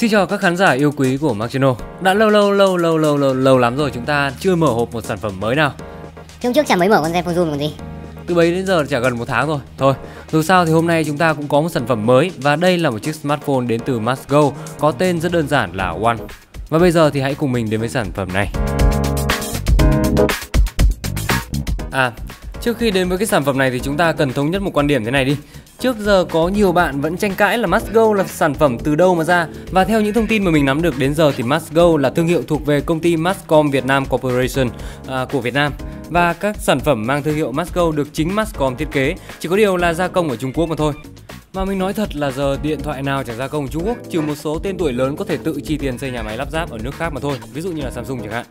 Xin chào các khán giả yêu quý của MaxChannel. Đã lâu lắm rồi chúng ta chưa mở hộp một sản phẩm mới nào. Hôm trước chả mới mở con Zenfone Zoom còn gì. Từ bấy đến giờ chả gần một tháng rồi. Thôi, dù sao thì hôm nay chúng ta cũng có một sản phẩm mới. Và đây là một chiếc smartphone đến từ Massgo, có tên rất đơn giản là One. Và bây giờ thì hãy cùng mình đến với sản phẩm này. Trước khi đến với cái sản phẩm này thì chúng ta cần thống nhất một quan điểm thế này đi. Trước giờ có nhiều bạn vẫn tranh cãi là Massgo là sản phẩm từ đâu mà ra. Và theo những thông tin mà mình nắm được đến giờ thì Massgo là thương hiệu thuộc về công ty MaxCom Việt Nam Corporation của Việt Nam. Và các sản phẩm mang thương hiệu Massgo được chính MaxCom thiết kế, chỉ có điều là gia công ở Trung Quốc mà thôi. Mà mình nói thật là giờ điện thoại nào chẳng gia công ở Trung Quốc, trừ một số tên tuổi lớn có thể tự chi tiền xây nhà máy lắp ráp ở nước khác mà thôi, ví dụ như là Samsung chẳng hạn.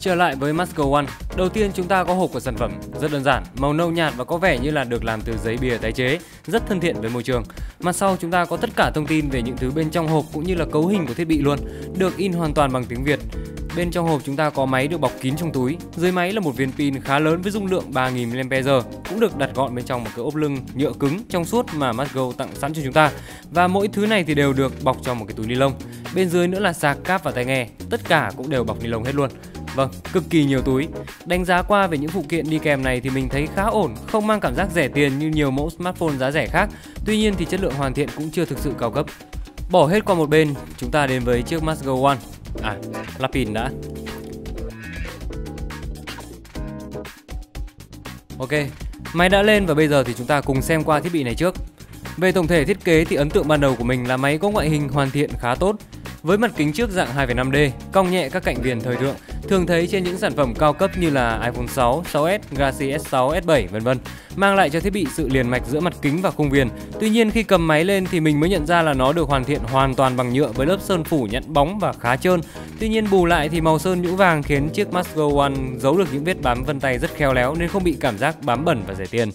Trở lại với Massgo One, đầu tiên chúng ta có hộp của sản phẩm, rất đơn giản, màu nâu nhạt và có vẻ như là được làm từ giấy bìa tái chế, rất thân thiện với môi trường. Mặt sau chúng ta có tất cả thông tin về những thứ bên trong hộp cũng như là cấu hình của thiết bị luôn, được in hoàn toàn bằng tiếng Việt. Bên trong hộp chúng ta có máy được bọc kín trong túi, dưới máy là một viên pin khá lớn với dung lượng 3000mAh, cũng được đặt gọn bên trong một cái ốp lưng nhựa cứng trong suốt mà Massgo tặng sẵn cho chúng ta. Và mỗi thứ này thì đều được bọc trong một cái túi ni lông. Bên dưới nữa là sạc, cáp và tai nghe, tất cả cũng đều bọc ni lông hết luôn. Vâng, cực kỳ nhiều túi. Đánh giá qua về những phụ kiện đi kèm này thì mình thấy khá ổn, không mang cảm giác rẻ tiền như nhiều mẫu smartphone giá rẻ khác. Tuy nhiên thì chất lượng hoàn thiện cũng chưa thực sự cao cấp. Bỏ hết qua một bên, chúng ta đến với chiếc Massgo One. Lắp pin đã. Ok, máy đã lên và bây giờ thì chúng ta cùng xem qua thiết bị này trước. Về tổng thể thiết kế thì ấn tượng ban đầu của mình là máy có ngoại hình hoàn thiện khá tốt. Với mặt kính trước dạng 2,5D, cong nhẹ các cạnh viền thời thượng, thường thấy trên những sản phẩm cao cấp như là iPhone 6, 6s, Galaxy S6, S7 vân vân, mang lại cho thiết bị sự liền mạch giữa mặt kính và khung viền. Tuy nhiên khi cầm máy lên thì mình mới nhận ra là nó được hoàn thiện hoàn toàn bằng nhựa với lớp sơn phủ nhẵn bóng và khá trơn. Tuy nhiên bù lại thì màu sơn nhũ vàng khiến chiếc Massgo One giấu được những vết bám vân tay rất khéo léo nên không bị cảm giác bám bẩn và rẻ tiền.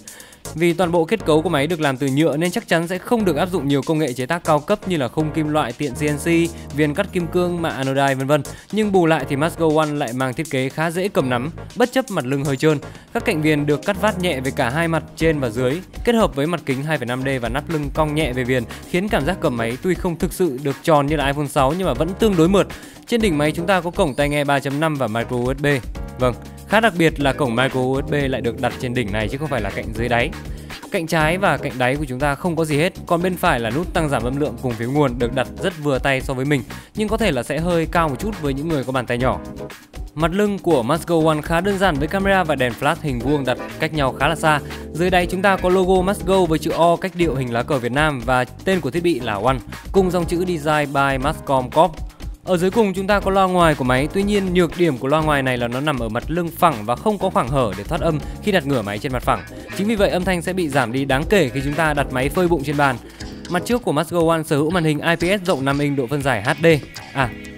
Vì toàn bộ kết cấu của máy được làm từ nhựa nên chắc chắn sẽ không được áp dụng nhiều công nghệ chế tác cao cấp như là khung kim loại tiện CNC, viền cắt kim cương, mạ anodide vân vân. Nhưng bù lại thì Massgo One lại mang thiết kế khá dễ cầm nắm, bất chấp mặt lưng hơi trơn. Các cạnh viền được cắt vát nhẹ về cả hai mặt trên và dưới, kết hợp với mặt kính 2,5D và nắp lưng cong nhẹ về viền khiến cảm giác cầm máy tuy không thực sự được tròn như là iPhone 6 nhưng mà vẫn tương đối mượt. Trên đỉnh máy chúng ta có cổng tai nghe 3.5 và micro USB. Vâng, khá đặc biệt là cổng micro USB lại được đặt trên đỉnh này chứ không phải là cạnh dưới đáy. Cạnh trái và cạnh đáy của chúng ta không có gì hết, còn bên phải là nút tăng giảm âm lượng cùng phía nguồn được đặt rất vừa tay so với mình, nhưng có thể là sẽ hơi cao một chút với những người có bàn tay nhỏ. Mặt lưng của Massgo One khá đơn giản với camera và đèn flash hình vuông đặt cách nhau khá là xa. Dưới đáy chúng ta có logo Massgo với chữ O cách điệu hình lá cờ Việt Nam và tên của thiết bị là One cùng dòng chữ Design by MaxCom Corp. Ở dưới cùng chúng ta có loa ngoài của máy, tuy nhiên nhược điểm của loa ngoài này là nó nằm ở mặt lưng phẳng và không có khoảng hở để thoát âm khi đặt ngửa máy trên mặt phẳng. Chính vì vậy âm thanh sẽ bị giảm đi đáng kể khi chúng ta đặt máy phơi bụng trên bàn. Mặt trước của Massgo One sở hữu màn hình IPS rộng 5 inch độ phân giải HD.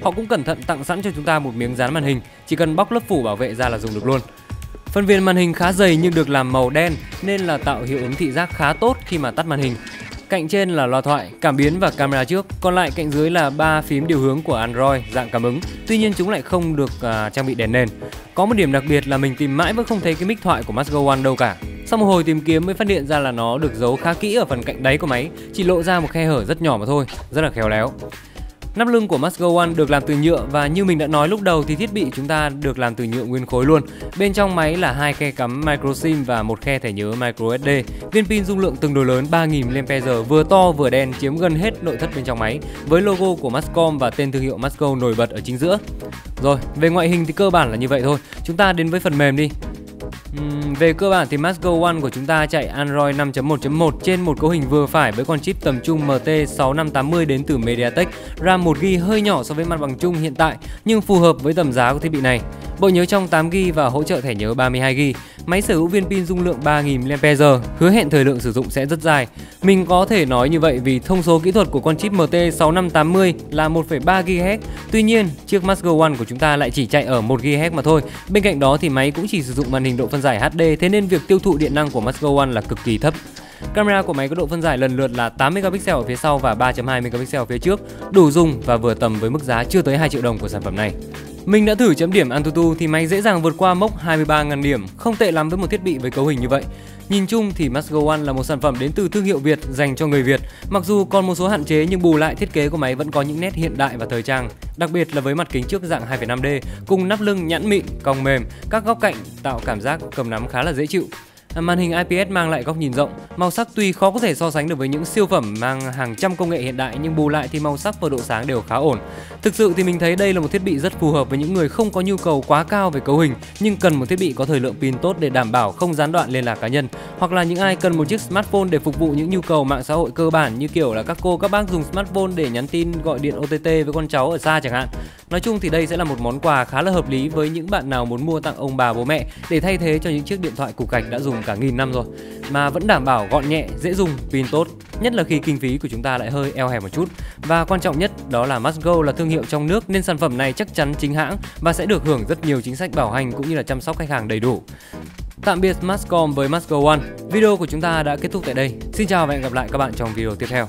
Họ cũng cẩn thận tặng sẵn cho chúng ta một miếng dán màn hình, chỉ cần bóc lớp phủ bảo vệ ra là dùng được luôn. Phần viền màn hình khá dày nhưng được làm màu đen nên là tạo hiệu ứng thị giác khá tốt khi mà tắt màn hình. Cạnh trên là loa thoại, cảm biến và camera trước, còn lại cạnh dưới là 3 phím điều hướng của Android dạng cảm ứng. Tuy nhiên chúng lại không được trang bị đèn nền. Có một điểm đặc biệt là mình tìm mãi vẫn không thấy cái mic thoại của Massgo One đâu cả. Sau một hồi tìm kiếm mới phát hiện ra là nó được giấu khá kỹ ở phần cạnh đáy của máy, chỉ lộ ra một khe hở rất nhỏ mà thôi, rất là khéo léo. Nắp lưng của Massgo One được làm từ nhựa và như mình đã nói lúc đầu thì thiết bị chúng ta được làm từ nhựa nguyên khối luôn. Bên trong máy là 2 khe cắm micro SIM và 1 khe thẻ nhớ micro SD. Viên pin dung lượng tương đối lớn 3000mAh vừa to vừa đen chiếm gần hết nội thất bên trong máy với logo của MaxCom và tên thương hiệu Massgo nổi bật ở chính giữa. Rồi, về ngoại hình thì cơ bản là như vậy thôi. Chúng ta đến với phần mềm đi. Về cơ bản thì Massgo One của chúng ta chạy Android 5.1.1 trên một cấu hình vừa phải với con chip tầm trung MT6580 đến từ MediaTek, RAM 1GB hơi nhỏ so với mặt bằng chung hiện tại nhưng phù hợp với tầm giá của thiết bị này. Bộ nhớ trong 8GB và hỗ trợ thẻ nhớ 32GB. Máy sở hữu viên pin dung lượng 3000mAh, hứa hẹn thời lượng sử dụng sẽ rất dài. Mình có thể nói như vậy vì thông số kỹ thuật của con chip MT6580 là 1,3GHz. Tuy nhiên, chiếc Massgo One của chúng ta lại chỉ chạy ở 1GHz mà thôi. Bên cạnh đó thì máy cũng chỉ sử dụng màn hình độ phân giải HD, thế nên việc tiêu thụ điện năng của Massgo One là cực kỳ thấp. Camera của máy có độ phân giải lần lượt là 8MP ở phía sau và 3.2MP ở phía trước, đủ dùng và vừa tầm với mức giá chưa tới 2 triệu đồng của sản phẩm này. Mình đã thử chấm điểm AnTuTu thì máy dễ dàng vượt qua mốc 23.000 điểm, không tệ lắm với một thiết bị với cấu hình như vậy. Nhìn chung thì Massgo One là một sản phẩm đến từ thương hiệu Việt dành cho người Việt. Mặc dù còn một số hạn chế nhưng bù lại thiết kế của máy vẫn có những nét hiện đại và thời trang. Đặc biệt là với mặt kính trước dạng 2,5D cùng nắp lưng nhẵn mịn, cong mềm, các góc cạnh tạo cảm giác cầm nắm khá là dễ chịu. Màn hình IPS mang lại góc nhìn rộng, màu sắc tuy khó có thể so sánh được với những siêu phẩm mang hàng trăm công nghệ hiện đại nhưng bù lại thì màu sắc và độ sáng đều khá ổn. Thực sự thì mình thấy đây là một thiết bị rất phù hợp với những người không có nhu cầu quá cao về cấu hình nhưng cần một thiết bị có thời lượng pin tốt để đảm bảo không gián đoạn liên lạc cá nhân, hoặc là những ai cần một chiếc smartphone để phục vụ những nhu cầu mạng xã hội cơ bản như kiểu là các cô các bác dùng smartphone để nhắn tin, gọi điện OTT với con cháu ở xa chẳng hạn. Nói chung thì đây sẽ là một món quà khá là hợp lý với những bạn nào muốn mua tặng ông bà bố mẹ để thay thế cho những chiếc điện thoại cục gạch đã dùng cả nghìn năm rồi, mà vẫn đảm bảo gọn nhẹ, dễ dùng, pin tốt, nhất là khi kinh phí của chúng ta lại hơi eo hẹp một chút. Và quan trọng nhất đó là Massgo là thương hiệu trong nước nên sản phẩm này chắc chắn chính hãng và sẽ được hưởng rất nhiều chính sách bảo hành cũng như là chăm sóc khách hàng đầy đủ. Tạm biệt MaxCom với Massgo One. Video của chúng ta đã kết thúc tại đây. Xin chào và hẹn gặp lại các bạn trong video tiếp theo.